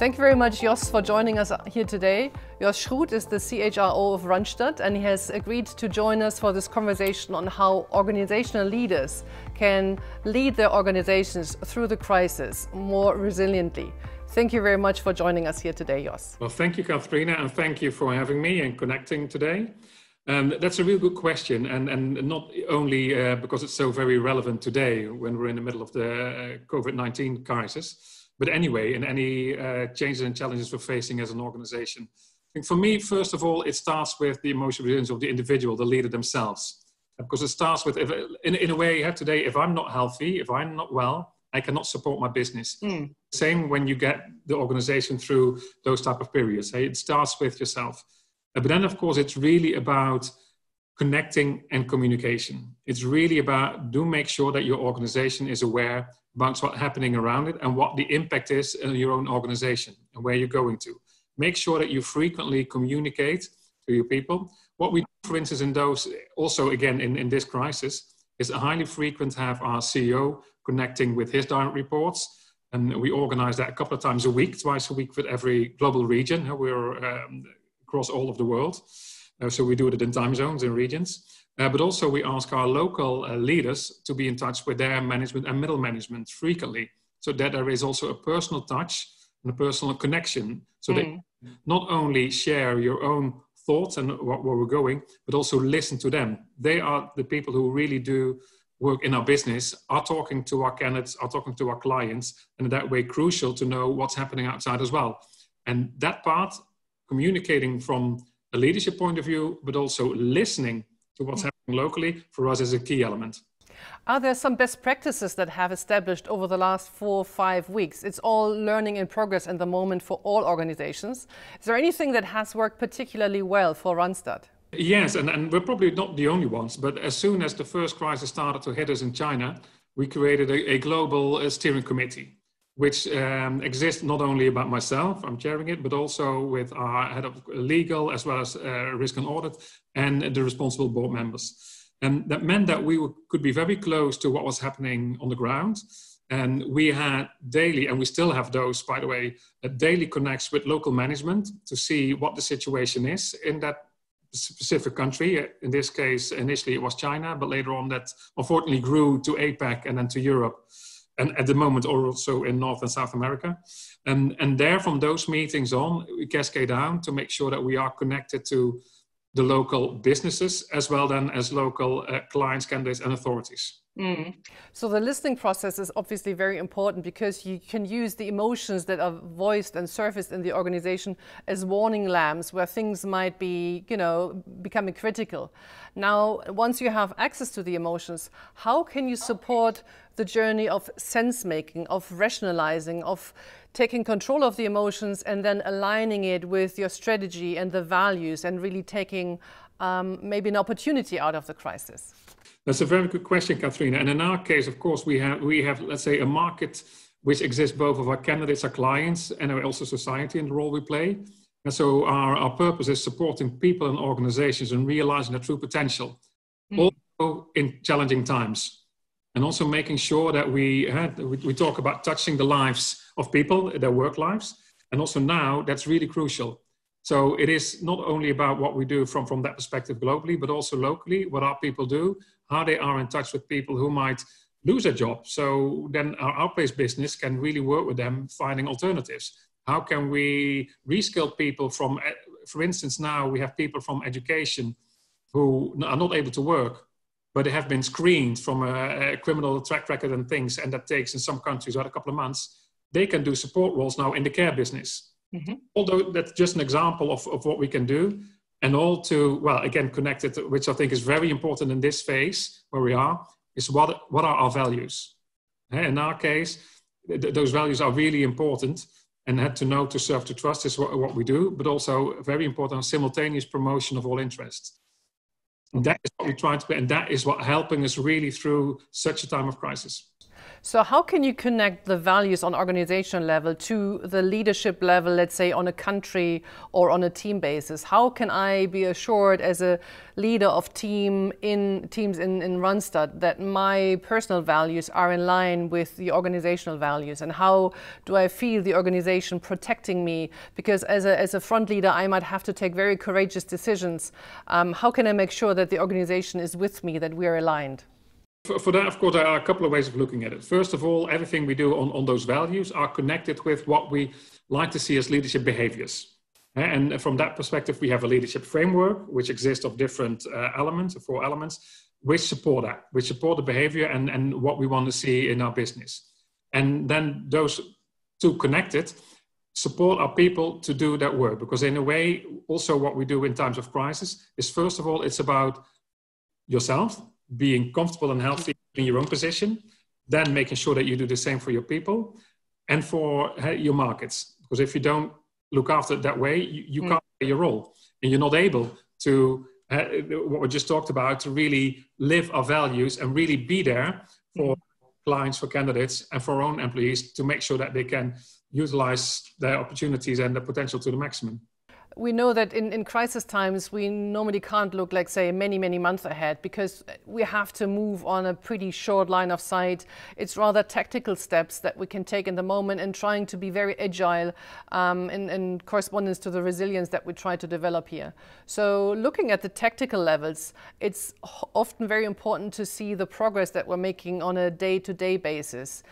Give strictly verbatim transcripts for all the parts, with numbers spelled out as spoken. Thank you very much, Jos, for joining us here today. Jos Schut is the C H R O of Randstad, and he has agreed to join us for this conversation on how organizational leaders can lead their organizations through the crisis more resiliently. Thank you very much for joining us here today, Jos. Well, thank you, Katharina, and thank you for having me and connecting today. Um, that's a real good question, and, and not only uh, because it's so very relevant today when we're in the middle of the uh, COVID nineteen crisis, but anyway, in any uh, changes and challenges we're facing as an organization. I think for me, first of all, it starts with the emotional resilience of the individual, the leader themselves. Because it starts with, if, in, in a way, yeah, today, if I'm not healthy, if I'm not well, I cannot support my business. Mm. Same when you get the organization through those type of periods. Hey? It starts with yourself. But then, of course, it's really about connecting and communication. It's really about do make sure that your organization is aware about what's happening around it and what the impact is in your own organization and where you're going to. Make sure that you frequently communicate to your people. What we do, for instance, in those, also again in, in this crisis, is highly frequent have our C E O connecting with his direct reports. And we organize that a couple of times a week, twice a week with every global region. We're um, across all of the world. Uh, so we do it in time zones and regions. Uh, but also we ask our local uh, leaders to be in touch with their management and middle management frequently, so that there is also a personal touch and a personal connection, so mm. that you not only share your own thoughts and what, where we're going, but also listen to them. They are the people who really do work in our business, are talking to our candidates, are talking to our clients, and in that way crucial to know what's happening outside as well. And that part, communicating from a leadership point of view, but also listening to what's happening locally, for us is a key element. Are there some best practices that have established over the last four or five weeks? It's all learning in progress at the moment for all organizations. Is there anything that has worked particularly well for Randstad? Yes, and, and we're probably not the only ones, but as soon as the first crisis started to hit us in China, we created a, a global uh, steering committee, which um, exists not only about myself, I'm chairing it, but also with our head of legal, as well as uh, risk and audit, and the responsible board members. And that meant that we were, could be very close to what was happening on the ground. And we had daily, and we still have those, by the way, daily connects with local management to see what the situation is in that specific country. In this case, initially it was China, but later on that unfortunately grew to APAC and then to Europe. And at the moment also in North and South America. And, and there from those meetings on, we cascade down to make sure that we are connected to the local businesses as well then as local uh, clients, candidates and authorities. Mm. So the listening process is obviously very important because you can use the emotions that are voiced and surfaced in the organization as warning lamps where things might be, you know, becoming critical. Now, once you have access to the emotions, how can you support the journey of sense making, of rationalizing, of taking control of the emotions and then aligning it with your strategy and the values and really taking Um, maybe an opportunity out of the crisis? That's a very good question, Katharina. And in our case, of course, we have, we have, let's say, a market which exists both of our candidates, our clients, and also society and the role we play. And so our, our purpose is supporting people and organizations and realizing their true potential, mm. also in challenging times. And also making sure that we, had, we, we talk about touching the lives of people, their work lives. And also now, that's really crucial. So it is not only about what we do from, from that perspective globally, but also locally, what our people do, how they are in touch with people who might lose a job. So then our outplace business can really work with them, finding alternatives. How can we reskill people from, for instance, now we have people from education who are not able to work, but they have been screened from a, a criminal track record and things, and that takes in some countries about a couple of months. They can do support roles now in the care business. Mm-hmm. Although that's just an example of, of what we can do, and all to, well, again, connected, which I think is very important in this phase where we are, is what, what are our values? In our case, th those values are really important, and had to know to serve to trust is what, what we do, but also very important simultaneous promotion of all interests. And that is what we try to be, and that is what helping us really through such a time of crisis. So how can you connect the values on organizational level to the leadership level, let's say on a country or on a team basis? How can I be assured as a leader of team in teams in, in Randstad that my personal values are in line with the organizational values? And how do I feel the organization protecting me? Because as a, as a front leader, I might have to take very courageous decisions. Um, how can I make sure that the organization is with me, that we are aligned? For, for that, of course, there are a couple of ways of looking at it. First of all, everything we do on, on those values are connected with what we like to see as leadership behaviors. And from that perspective, we have a leadership framework, which exists of different uh, elements, four elements, which support that, which support the behavior and, and what we want to see in our business. And then those two connected support our people to do that work. Because in a way, also what we do in times of crisis is, first of all, it's about yourself, being comfortable and healthy in your own position, then making sure that you do the same for your people and for uh, your markets. Because if you don't look after it that way, you, you mm. can't play your role. And you're not able to, uh, what we just talked about, to really live our values and really be there for mm. clients, for candidates, and for our own employees to make sure that they can utilize their opportunities and their potential to the maximum. We know that in, in crisis times, we normally can't look, like, say, many, many months ahead, because we have to move on a pretty short line of sight. It's rather tactical steps that we can take in the moment, and trying to be very agile um, in, in correspondence to the resilience that we try to develop here. So looking at the tactical levels, it's often very important to see the progress that we're making on a day-to-day basis.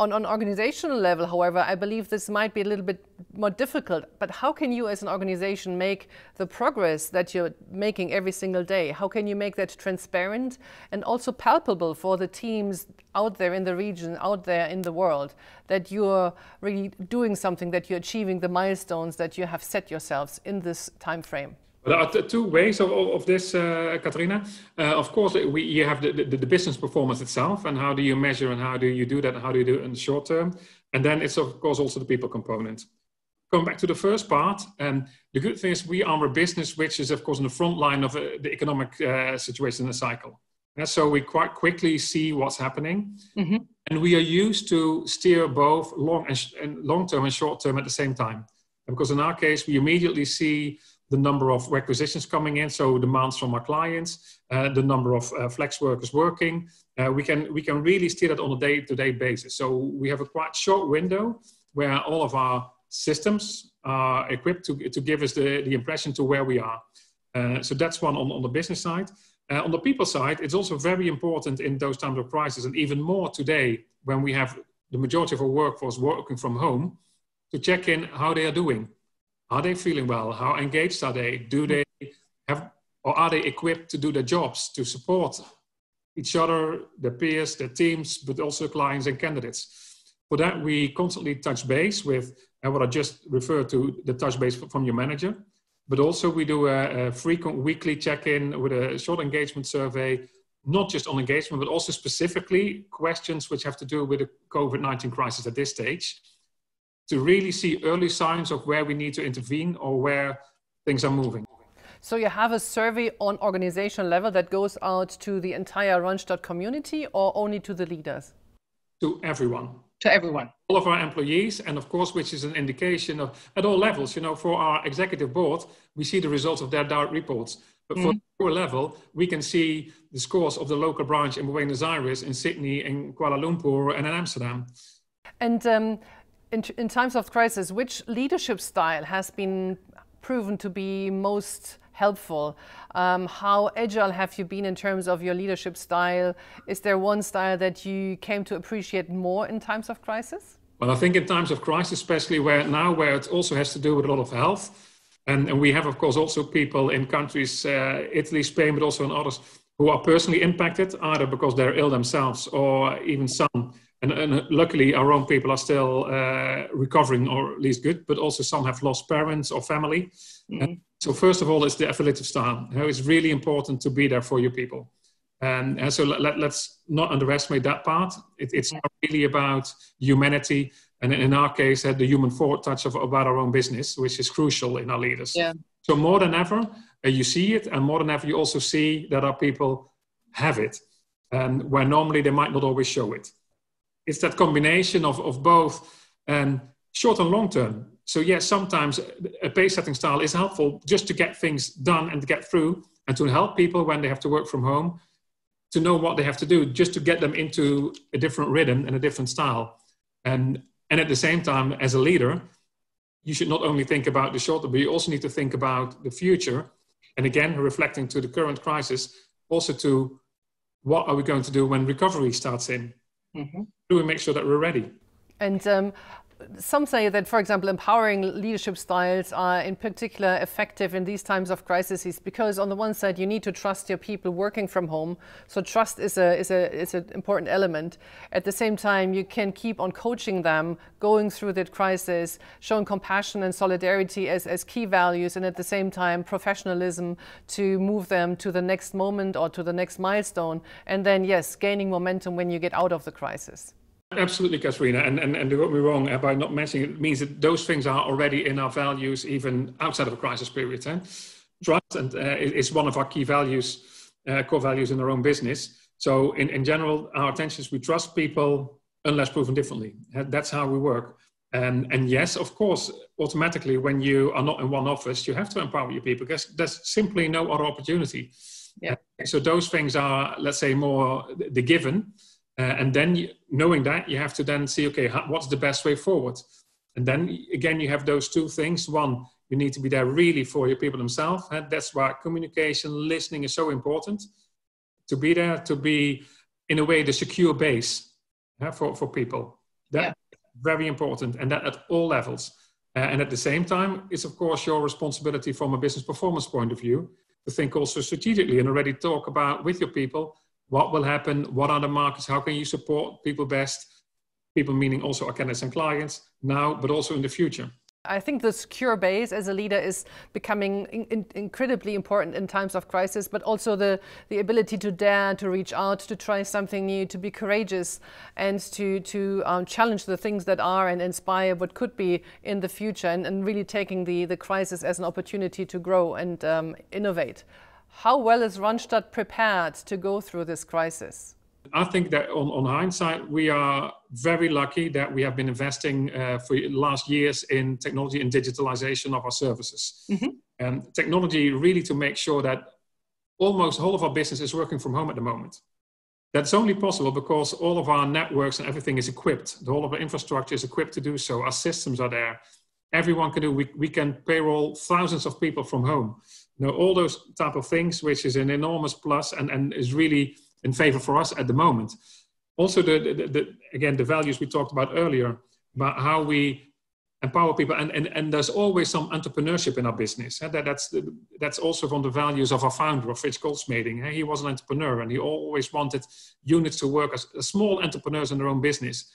On an organizational level, however, I believe this might be a little bit more difficult. But how can you as an organization make the progress that you're making every single day? How can you make that transparent and also palpable for the teams out there in the region, out there in the world, that you're really doing something, that you're achieving the milestones that you have set yourselves in this time frame? There are two ways of, of this, uh, Katarina. Uh, of course, we, you have the, the, the business performance itself, and how do you measure and how do you do that, and how do you do it in the short term? And then it's, of course, also the people component. Going back to the first part, um, the good thing is we are a business which is, of course, in the front line of uh, the economic uh, situation in the cycle. And so we quite quickly see what's happening. Mm-hmm. And we are used to steer both long and, sh and long term and short term at the same time. And because in our case, we immediately see the number of requisitions coming in, so demands from our clients, uh, the number of uh, flex workers working. Uh, we can we can really steer that on a day-to-day basis. So we have a quite short window where all of our systems are equipped to, to give us the, the impression to where we are. Uh, so that's one on, on the business side. Uh, on the people side, it's also very important in those times of crisis, and even more today when we have the majority of our workforce working from home, to check in how they are doing. Are they feeling well? How engaged are they? Do they have, or are they equipped to do their jobs, to support each other, their peers, their teams, but also clients and candidates? For that, we constantly touch base with, and what I just referred to, the touch base from your manager. But also we do a, a frequent weekly check-in with a short engagement survey, not just on engagement, but also specifically questions which have to do with the COVID nineteen crisis at this stage, to really see early signs of where we need to intervene or where things are moving. So you have a survey on organizational level that goes out to the entire Randstad community, or only to the leaders? To everyone. To everyone. All of our employees, and of course, which is an indication of, at all levels, you know, for our executive board, we see the results of their direct reports. But mm-hmm. for the lower level, we can see the scores of the local branch in Buenos Aires, in Sydney, in Kuala Lumpur, and in Amsterdam. And um, In, in times of crisis, which leadership style has been proven to be most helpful? Um, how agile have you been in terms of your leadership style? Is there one style that you came to appreciate more in times of crisis? Well, I think in times of crisis, especially where now where it also has to do with a lot of health, and, and we have, of course, also people in countries, uh, Italy, Spain, but also in others, who are personally impacted, either because they're ill themselves or even some. And, and luckily, our own people are still uh, recovering, or at least good, but also some have lost parents or family. Mm-hmm. And so first of all, it's the affiliative style. You know, it's really important to be there for your people. And, and so let, let's not underestimate that part. It, it's really about humanity. And in our case, had the human forward touch of, about our own business, which is crucial in our leaders. Yeah. So more than ever, uh, you see it. And more than ever, you also see that our people have it, um, where normally they might not always show it. it's that combination of, of both um, short and long term. So yes, sometimes a pace setting style is helpful just to get things done and to get through, and to help people when they have to work from home to know what they have to do, just to get them into a different rhythm and a different style. And, and at the same time, as a leader, you should not only think about the short term, but you also need to think about the future. And again, reflecting to the current crisis, also to what are we going to do when recovery starts in? Mm-hmm. Do we make sure that we're ready? And um, some say that, for example, empowering leadership styles are in particular effective in these times of crises, because on the one side, you need to trust your people working from home. So trust is a is a is an important element. At the same time, you can keep on coaching them, going through that crisis, showing compassion and solidarity as, as key values, and at the same time, professionalism to move them to the next moment or to the next milestone. And then, yes, gaining momentum when you get out of the crisis. Absolutely, Katrina, and, and, and don't get me wrong, by not mentioning it, it means that those things are already in our values, even outside of a crisis period. Eh? Trust and, uh, is one of our key values, uh, core values in our own business. So in, in general, our attention is we trust people unless proven differently. That's how we work. And, and yes, of course, automatically when you are not in one office, you have to empower your people because there's simply no other opportunity. Yeah. Uh, so those things are, let's say, more the given. Uh, and then you, knowing that, you have to then see, okay, how, what's the best way forward? And then again, you have those two things. One, you need to be there really for your people themselves. And that's why communication, listening is so important. To be there, to be, in a way, the secure base uh, for, for people. That's yeah. very important, and that at all levels. Uh, and at the same time, it's, of course, your responsibility from a business performance point of view to think also strategically and already talk about with your people, what will happen? What are the markets? How can you support people best? People meaning also our candidates and clients now, but also in the future. I think the secure base as a leader is becoming in, in, incredibly important in times of crisis, but also the, the ability to dare, to reach out, to try something new, to be courageous and to, to um, challenge the things that are and inspire what could be in the future, and, and really taking the, the crisis as an opportunity to grow and um, innovate. How well is Randstad prepared to go through this crisis? I think that on, on hindsight, we are very lucky that we have been investing uh, for the last years in technology and digitalization of our services. Mm-hmm. um, technology really to make sure that almost all of our business is working from home at the moment. That's only possible because all of our networks and everything is equipped. All of our infrastructure is equipped to do so. Our systems are there. Everyone can do, we, we can payroll thousands of people from home. You know, all those type of things, which is an enormous plus and, and is really in favor for us at the moment. Also, the, the, the, again, the values we talked about earlier, about how we empower people. And, and, and there's always some entrepreneurship in our business. That, that's, the, that's also from the values of our founder, Fritz Goldschmating. He was an entrepreneur and he always wanted units to work as small entrepreneurs in their own business.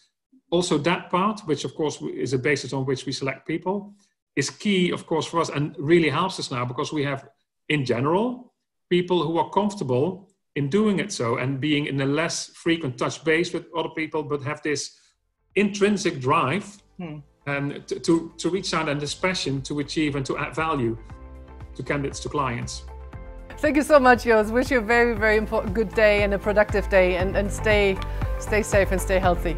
Also that part, which of course is a basis on which we select people, is key of course for us and really helps us now because we have in general people who are comfortable in doing it so and being in a less frequent touch base with other people, but have this intrinsic drive hmm. and to, to, to reach out and this passion to achieve and to add value to candidates, to clients. Thank you so much, Jos. Wish you a very, very important, good day and a productive day, and, and stay, stay safe and stay healthy.